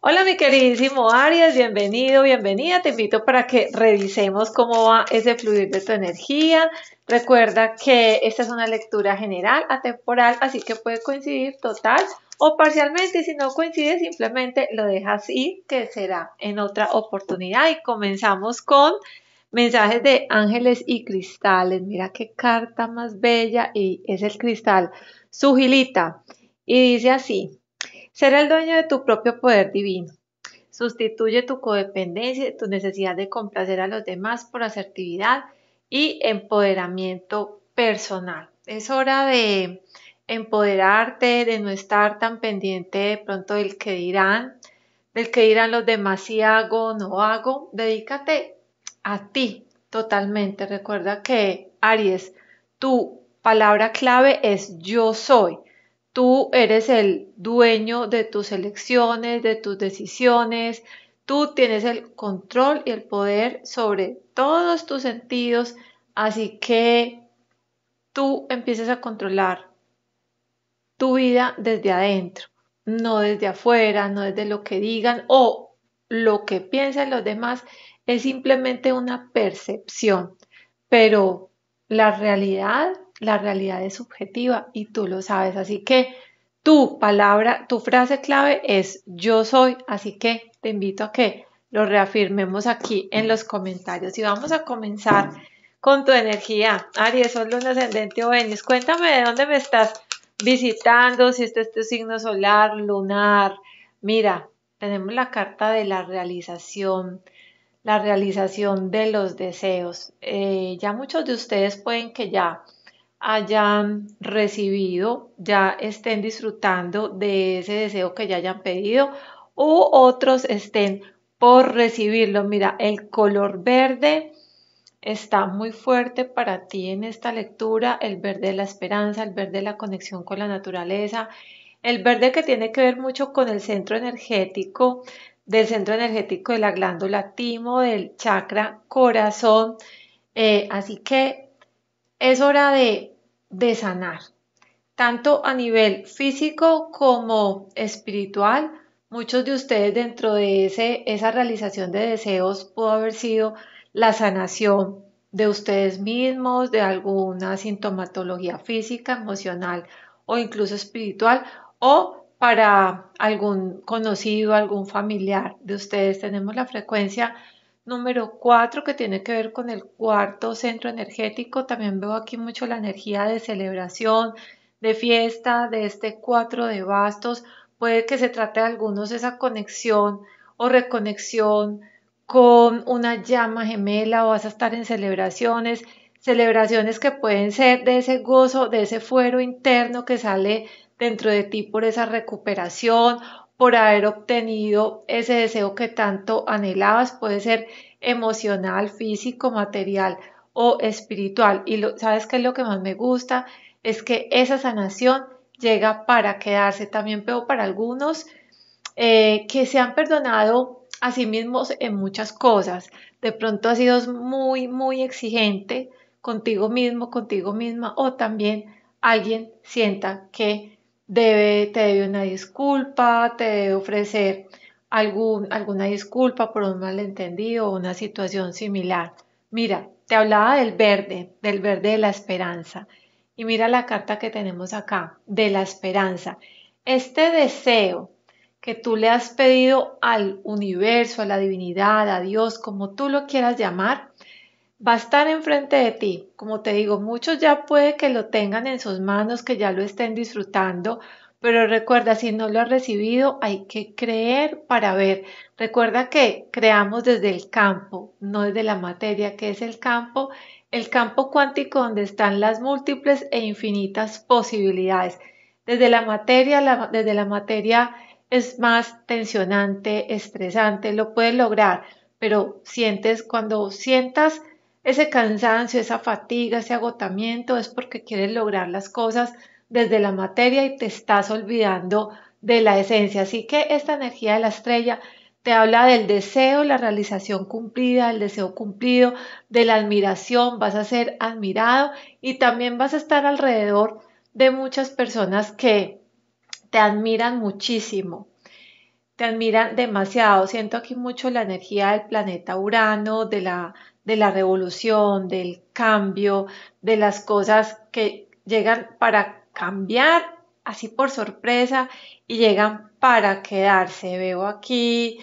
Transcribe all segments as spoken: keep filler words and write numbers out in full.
Hola mi queridísimo Aries, bienvenido, bienvenida, te invito para que revisemos cómo va ese fluir de tu energía. Recuerda que esta es una lectura general, atemporal, así que puede coincidir total o parcialmente, y si no coincide simplemente lo dejas ir, que será en otra oportunidad. Y comenzamos con mensajes de ángeles y cristales. Mira qué carta más bella, y es el cristal Sugilita, y dice así: ser el dueño de tu propio poder divino. Sustituye tu codependencia, tu necesidad de complacer a los demás por asertividad y empoderamiento personal. Es hora de empoderarte, de no estar tan pendiente de pronto del que dirán, del que dirán los demás si hago o no hago. Dedícate a ti totalmente. Recuerda que, Aries, tu palabra clave es yo soy. Tú eres el dueño de tus elecciones, de tus decisiones. Tú tienes el control y el poder sobre todos tus sentidos. Así que tú empiezas a controlar tu vida desde adentro, no desde afuera, no desde lo que digan o lo que piensan los demás. Es simplemente una percepción, pero la realidad La realidad es subjetiva y tú lo sabes, así que tu palabra, tu frase clave es yo soy, así que te invito a que lo reafirmemos aquí en los comentarios. Y vamos a comenzar con tu energía, Aries, Sol, Luna, Ascendente o Venus. Cuéntame de dónde me estás visitando, si este es tu signo solar, lunar. Mira, tenemos la carta de la realización, la realización de los deseos. Eh, ya muchos de ustedes pueden que ya hayan recibido, ya estén disfrutando de ese deseo que ya hayan pedido, u otros estén por recibirlo. Mira, el color verde está muy fuerte para ti en esta lectura, el verde de la esperanza, el verde de la conexión con la naturaleza, el verde que tiene que ver mucho con el centro energético, del centro energético de la glándula timo, del chakra corazón, eh, así que es hora de, de sanar, tanto a nivel físico como espiritual. Muchos de ustedes dentro de ese, esa realización de deseos pudo haber sido la sanación de ustedes mismos, de alguna sintomatología física, emocional o incluso espiritual, o para algún conocido, algún familiar de ustedes. Tenemos la frecuencia número cuatro, que tiene que ver con el cuarto centro energético. También veo aquí mucho la energía de celebración, de fiesta, de este cuatro de bastos. Puede que se trate de algunos esa conexión o reconexión con una llama gemela, o vas a estar en celebraciones, celebraciones que pueden ser de ese gozo, de ese fuero interno que sale dentro de ti por esa recuperación, por haber obtenido ese deseo que tanto anhelabas. Puede ser emocional, físico, material o espiritual. Y lo, ¿sabes qué es lo que más me gusta? Es que esa sanación llega para quedarse. También veo para algunos eh, que se han perdonado a sí mismos en muchas cosas. De pronto has sido muy, muy exigente contigo mismo, contigo misma, o también alguien sienta que Debe, te debe una disculpa, te debe ofrecer algún, alguna disculpa por un malentendido o una situación similar. Mira, te hablaba del verde, del verde de la esperanza. Y mira la carta que tenemos acá, de la esperanza. Este deseo que tú le has pedido al universo, a la divinidad, a Dios, como tú lo quieras llamar, va a estar enfrente de ti. Como te digo, muchos ya puede que lo tengan en sus manos, que ya lo estén disfrutando, pero recuerda, si no lo has recibido, hay que creer para ver. Recuerda que creamos desde el campo, no desde la materia, que es el campo, el campo cuántico donde están las múltiples e infinitas posibilidades. Desde la materia, la, desde la materia es más tensionante, estresante, lo puedes lograr, pero sientes, cuando sientas ese cansancio, esa fatiga, ese agotamiento, es porque quieres lograr las cosas desde la materia y te estás olvidando de la esencia. Así que esta energía de la estrella te habla del deseo, la realización cumplida, el deseo cumplido, de la admiración. Vas a ser admirado y también vas a estar alrededor de muchas personas que te admiran muchísimo. te admiran demasiado. Siento aquí mucho la energía del planeta Urano, de la, de la revolución, del cambio, de las cosas que llegan para cambiar, así por sorpresa, y llegan para quedarse. Veo aquí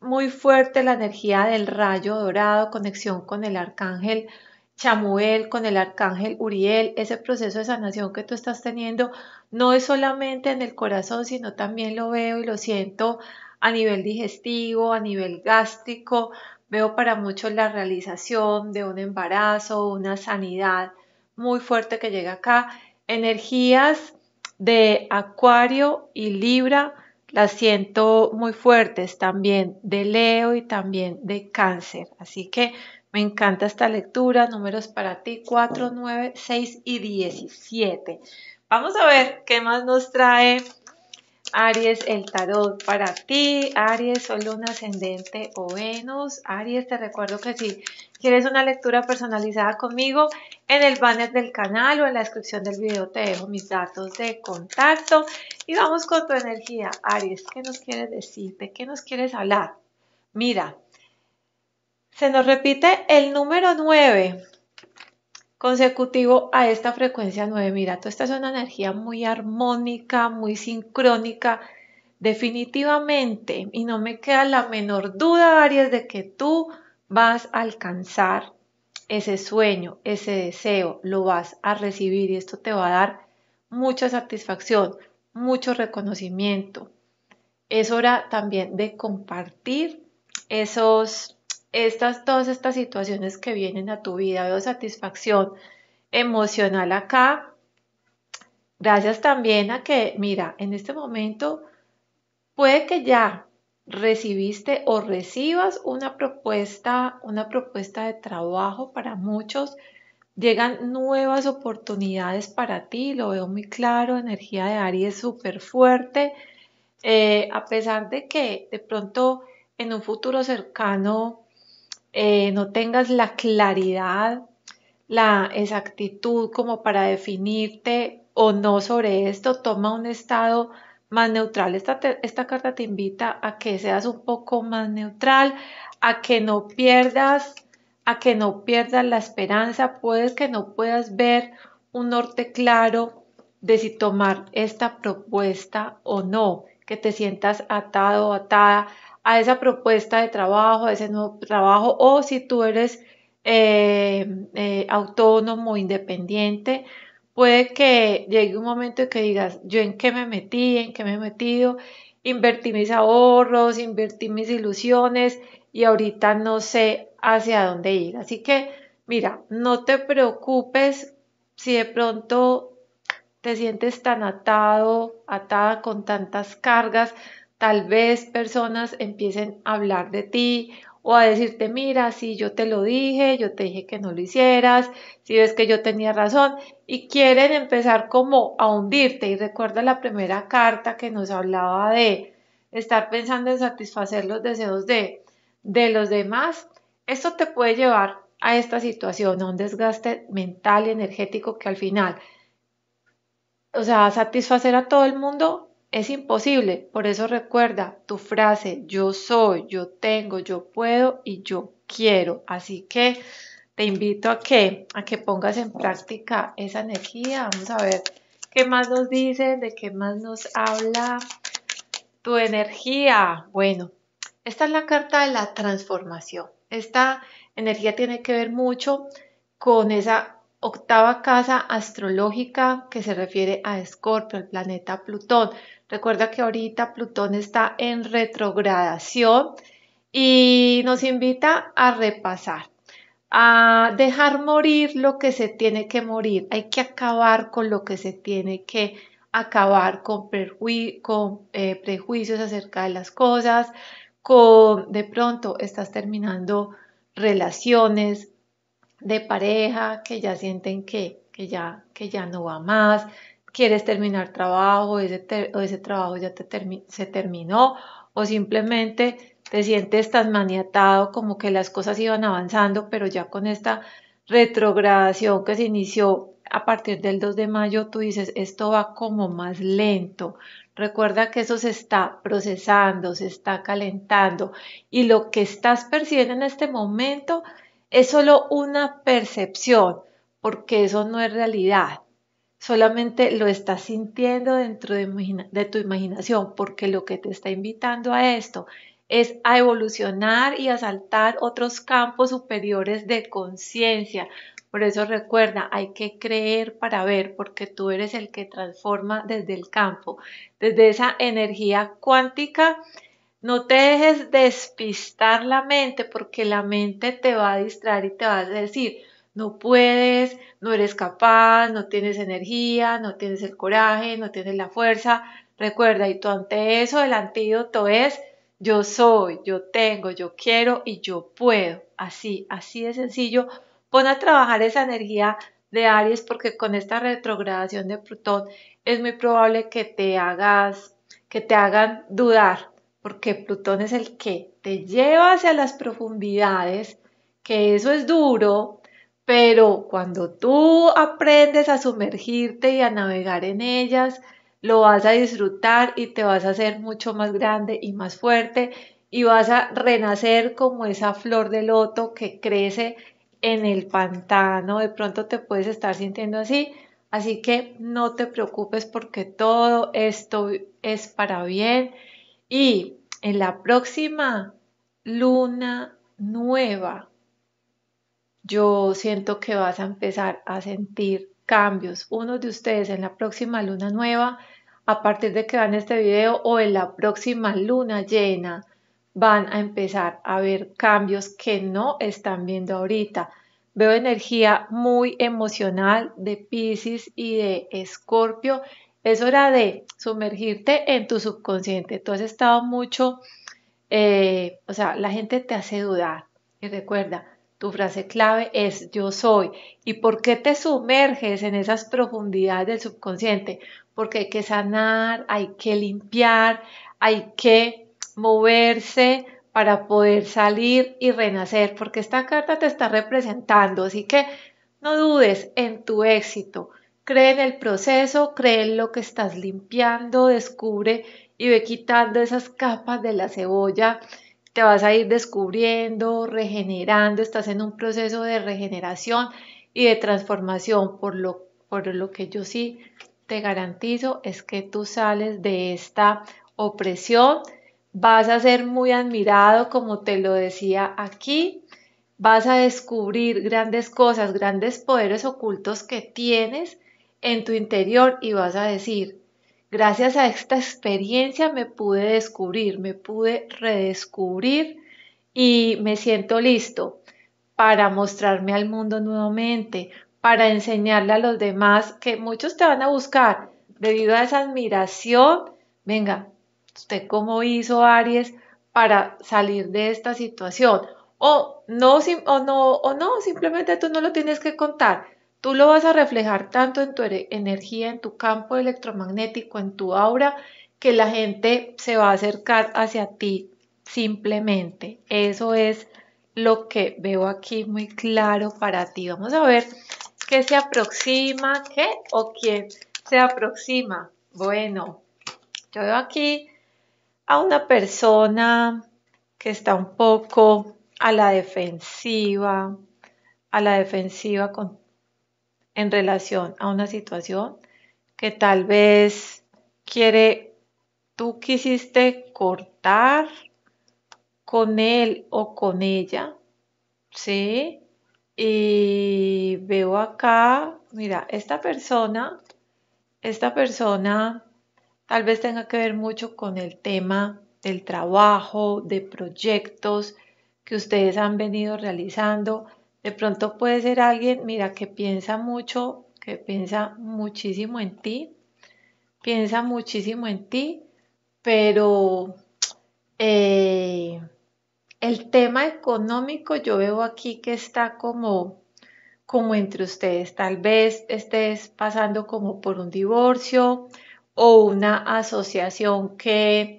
muy fuerte la energía del rayo dorado, conexión con el arcángel Chamuel, con el arcángel Uriel. Ese proceso de sanación que tú estás teniendo no es solamente en el corazón, sino también lo veo y lo siento a nivel digestivo, a nivel gástrico. Veo para muchos la realización de un embarazo, una sanidad muy fuerte que llega acá. Energías de Acuario y Libra las siento muy fuertes, también de Leo y también de Cáncer. Así que me encanta esta lectura. Números para ti, cuatro, nueve, seis y diecisiete. Vamos a ver qué más nos trae Aries, el tarot para ti. Aries, Sol, Luna, Ascendente o Venus. Aries, te recuerdo que si quieres una lectura personalizada conmigo, en el banner del canal o en la descripción del video te dejo mis datos de contacto. Y vamos con tu energía, Aries. ¿Qué nos quieres decir? ¿De qué nos quieres hablar? Mira, se nos repite el número nueve consecutivo a esta frecuencia nueve. Mira, tú estás en una energía muy armónica, muy sincrónica, definitivamente. Y no me queda la menor duda, Aries, de que tú vas a alcanzar ese sueño, ese deseo, lo vas a recibir y esto te va a dar mucha satisfacción, mucho reconocimiento. Es hora también de compartir esos... Estas, todas estas situaciones que vienen a tu vida. Veo satisfacción emocional acá. Gracias también a que, mira, en este momento puede que ya recibiste o recibas una propuesta, una propuesta de trabajo para muchos. Llegan nuevas oportunidades para ti, lo veo muy claro, energía de Aries súper fuerte. Eh, a pesar de que de pronto en un futuro cercano, Eh, no tengas la claridad, la exactitud como para definirte o no sobre esto, toma un estado más neutral. Esta, te, esta carta te invita a que seas un poco más neutral, a que no pierdas, a que no pierdas la esperanza. Puedes que no puedas ver un norte claro de si tomar esta propuesta o no, que te sientas atado o atada a esa propuesta de trabajo, a ese nuevo trabajo, o si tú eres eh, eh, autónomo, independiente, puede que llegue un momento en que digas, yo en qué me metí, en qué me he metido, invertí mis ahorros, invertí mis ilusiones y ahorita no sé hacia dónde ir. Así que, mira, no te preocupes si de pronto te sientes tan atado, atada con tantas cargas. Tal vez personas empiecen a hablar de ti o a decirte, mira, si yo te lo dije, yo te dije que no lo hicieras, si ves que yo tenía razón, y quieren empezar como a hundirte. Y recuerda la primera carta que nos hablaba de estar pensando en satisfacer los deseos de, de los demás. Esto te puede llevar a esta situación, a un desgaste mental y energético que al final, o sea, satisfacer a todo el mundo es imposible. Por eso recuerda tu frase, yo soy, yo tengo, yo puedo y yo quiero. Así que te invito a que, a que pongas en práctica esa energía. Vamos a ver qué más nos dice, de qué más nos habla tu energía. Bueno, esta es la carta de la transformación. Esta energía tiene que ver mucho con esa octava casa astrológica que se refiere a Escorpio, el planeta Plutón. Recuerda que ahorita Plutón está en retrogradación y nos invita a repasar, a dejar morir lo que se tiene que morir. Hay que acabar con lo que se tiene que acabar, con, preju con eh, prejuicios acerca de las cosas, con de pronto estás terminando relaciones de pareja que ya sienten que, que, ya, que ya no va más, quieres terminar trabajo ese ter, o ese trabajo ya te termi se terminó, o simplemente te sientes tan maniatado como que las cosas iban avanzando, pero ya con esta retrogradación que se inició a partir del dos de mayo tú dices, esto va como más lento. Recuerda que eso se está procesando, se está calentando y lo que estás percibiendo en este momento es solo una percepción, porque eso no es realidad. Solamente lo estás sintiendo dentro de, de tu imaginación, porque lo que te está invitando a esto es a evolucionar y a saltar otros campos superiores de conciencia. Por eso recuerda, hay que creer para ver, porque tú eres el que transforma desde el campo, desde esa energía cuántica. No te dejes despistar la mente, porque la mente te va a distraer y te va a decir, no puedes, no eres capaz, no tienes energía, no tienes el coraje, no tienes la fuerza. Recuerda, y tú ante eso el antídoto es, yo soy, yo tengo, yo quiero y yo puedo. Así, así de sencillo. Pon a trabajar esa energía de Aries, porque con esta retrogradación de Plutón es muy probable que te hagas, que te hagan dudar, porque Plutón es el que te lleva hacia las profundidades, que eso es duro, pero cuando tú aprendes a sumergirte y a navegar en ellas, lo vas a disfrutar y te vas a hacer mucho más grande y más fuerte y vas a renacer como esa flor de loto que crece en el pantano. De pronto te puedes estar sintiendo así, así que no te preocupes, porque todo esto es para bien. Y en la próxima luna nueva, yo siento que vas a empezar a sentir cambios. Uno de ustedes en la próxima luna nueva, a partir de que vean este video, o en la próxima luna llena, van a empezar a ver cambios que no están viendo ahorita. Veo energía muy emocional de Piscis y de Escorpio. Es hora de sumergirte en tu subconsciente. Tú has estado mucho, eh, o sea, la gente te hace dudar. Y recuerda, tu frase clave es yo soy. ¿Y por qué te sumerges en esas profundidades del subconsciente? Porque hay que sanar, hay que limpiar, hay que moverse para poder salir y renacer, porque esta carta te está representando, así que no dudes en tu éxito, cree en el proceso, cree en lo que estás limpiando, descubre y ve quitando esas capas de la cebolla, te vas a ir descubriendo, regenerando, estás en un proceso de regeneración y de transformación, por lo, por lo que yo sí te garantizo es que tú sales de esta opresión. Vas a ser muy admirado, como te lo decía aquí. Vas a descubrir grandes cosas, grandes poderes ocultos que tienes en tu interior y vas a decir, gracias a esta experiencia me pude descubrir, me pude redescubrir y me siento listo para mostrarme al mundo nuevamente, para enseñarle a los demás, que muchos te van a buscar debido a esa admiración. Venga, ¿usted cómo hizo, Aries, para salir de esta situación? O no, o, no, o no, simplemente tú no lo tienes que contar. Tú lo vas a reflejar tanto en tu energía, en tu campo electromagnético, en tu aura, que la gente se va a acercar hacia ti simplemente. Eso es lo que veo aquí muy claro para ti. Vamos a ver qué se aproxima, qué o quién se aproxima. Bueno, yo veo aquí a una persona que está un poco a la defensiva, a la defensiva con, en relación a una situación que tal vez quiere, tú quisiste cortar con él o con ella, ¿sí? Y veo acá, mira, esta persona, esta persona... tal vez tenga que ver mucho con el tema del trabajo, de proyectos que ustedes han venido realizando. De pronto puede ser alguien, mira, que piensa mucho, que piensa muchísimo en ti, piensa muchísimo en ti, pero eh, el tema económico yo veo aquí que está como, como entre ustedes. Tal vez estés pasando como por un divorcio, o una asociación que,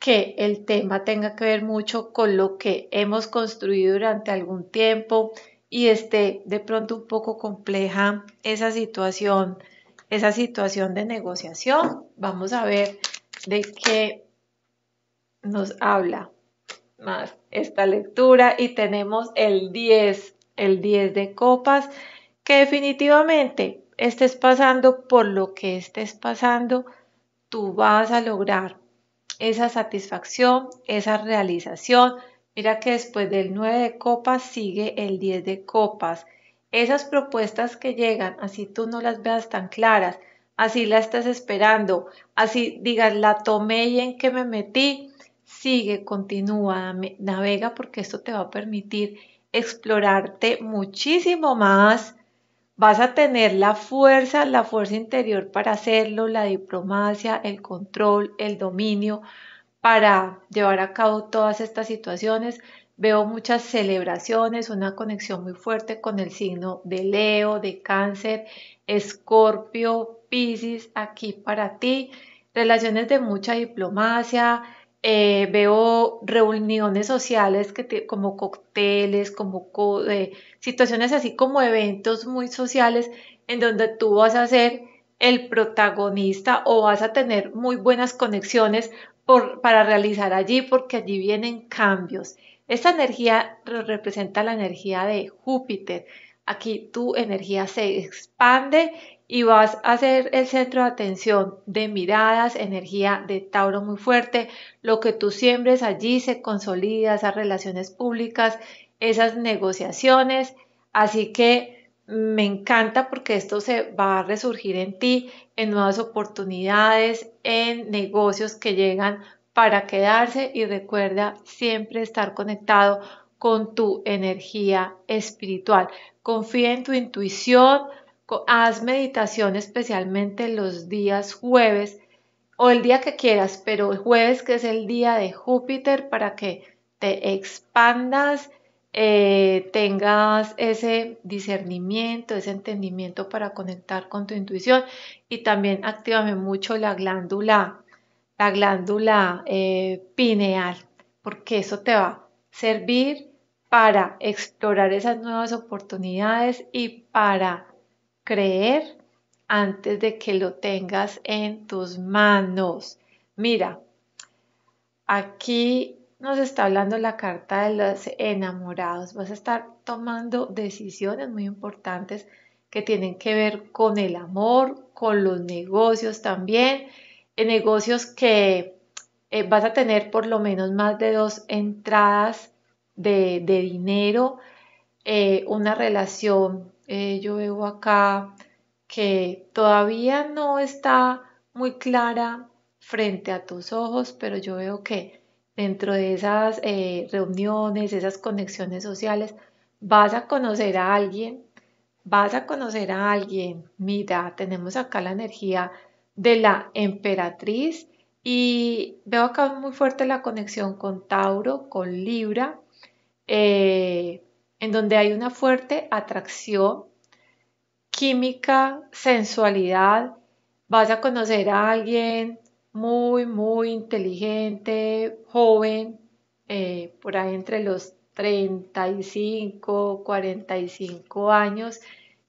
que el tema tenga que ver mucho con lo que hemos construido durante algún tiempo y esté de pronto un poco compleja esa situación, esa situación de negociación. Vamos a ver de qué nos habla más esta lectura, y tenemos el diez, el diez de copas, que definitivamente estés pasando por lo que estés pasando, tú vas a lograr esa satisfacción, esa realización. Mira que después del nueve de copas sigue el diez de copas. Esas propuestas que llegan, así tú no las veas tan claras, así la estás esperando, así digas, la tomé y en qué me metí, sigue, continúa, navega, porque esto te va a permitir explorarte muchísimo más. Vas a tener la fuerza, la fuerza interior para hacerlo, la diplomacia, el control, el dominio, para llevar a cabo todas estas situaciones. Veo muchas celebraciones, una conexión muy fuerte con el signo de Leo, de Cáncer, Escorpio, Piscis, aquí para ti. Relaciones de mucha diplomacia, eh, veo reuniones sociales que te, como cócteles, como co eh, situaciones así como eventos muy sociales en donde tú vas a ser el protagonista o vas a tener muy buenas conexiones Por, para realizar allí, porque allí vienen cambios. Esta energía representa la energía de Júpiter. Aquí tu energía se expande y vas a ser el centro de atención de miradas, energía de Tauro muy fuerte. Lo que tú siembres allí se consolida, esas relaciones públicas, esas negociaciones. Así que me encanta, porque esto se va a resurgir en ti, en nuevas oportunidades, en negocios que llegan para quedarse. Y recuerda siempre estar conectado con tu energía espiritual. Confía en tu intuición, haz meditación especialmente los días jueves o el día que quieras, pero el jueves, que es el día de Júpiter, para que te expandas, Eh, tengas ese discernimiento, ese entendimiento para conectar con tu intuición. Y también actívame mucho la glándula, la glándula eh, pineal, porque eso te va a servir para explorar esas nuevas oportunidades y para creer antes de que lo tengas en tus manos. Mira, aquí nos está hablando la carta de los enamorados. Vas a estar tomando decisiones muy importantes que tienen que ver con el amor, con los negocios también. En negocios que eh, vas a tener por lo menos más de dos entradas de, de dinero. Eh, una relación, eh, yo veo acá que todavía no está muy clara frente a tus ojos, pero yo veo que dentro de esas eh, reuniones, esas conexiones sociales, vas a conocer a alguien, vas a conocer a alguien. Mira, tenemos acá la energía de la emperatriz y veo acá muy fuerte la conexión con Tauro, con Libra, eh, en donde hay una fuerte atracción, química, sensualidad. Vas a conocer a alguien muy, muy inteligente, joven, eh, por ahí entre los treinta y cinco, cuarenta y cinco años,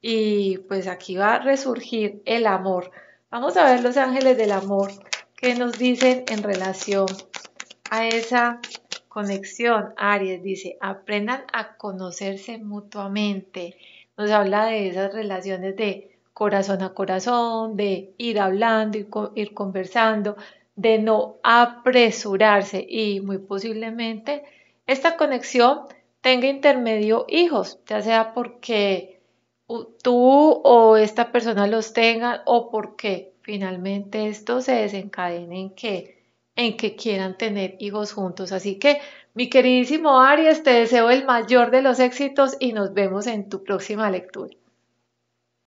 y pues aquí va a resurgir el amor. Vamos a ver los ángeles del amor que nos dicen en relación a esa conexión. Aries dice, aprendan a conocerse mutuamente. Nos habla de esas relaciones de corazón a corazón, de ir hablando, ir conversando, de no apresurarse, y muy posiblemente esta conexión tenga intermedio hijos, ya sea porque tú o esta persona los tengan, o porque finalmente esto se desencadene en que, en que quieran tener hijos juntos. Así que, mi queridísimo Aries, te deseo el mayor de los éxitos y nos vemos en tu próxima lectura.